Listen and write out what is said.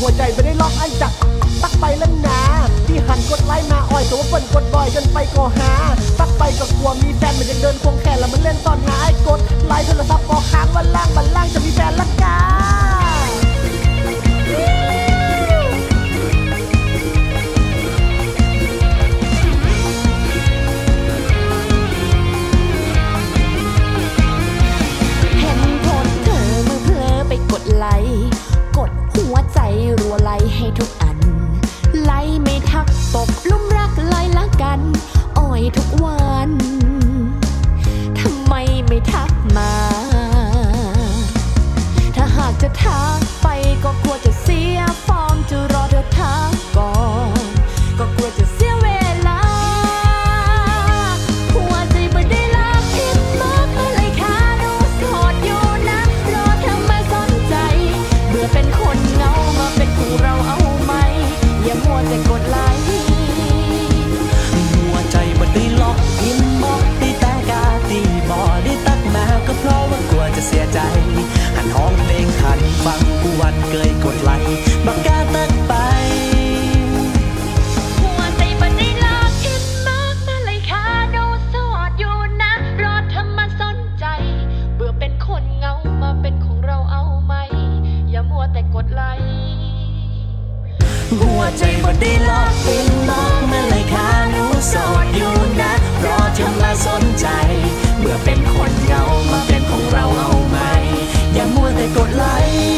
หัวใจไม่ได้ล็อกอันจักตักไปแล้วนะที่หันกดไลค์มาอ่อยแต่ว่าเปิ่นกดบ่อยกันไปก็หาตักไปก็กลัวมีแฟนเหมือนยังเดินควงแขนแล้วมันเล่นตอนหาไอ้กดไลค์โทรศัพท์ออกค้างวันล่างบันล่างจะมีแฟนละกาหัวใจบ่ได้ล็อกอินบล็อกมาเลยค่ะหนูโสดอยู่นะรอเธอมาสนใจเมื่อเป็นคนเหงามาเป็นของเราเอาไหมอย่ามัวแต่กดไลค์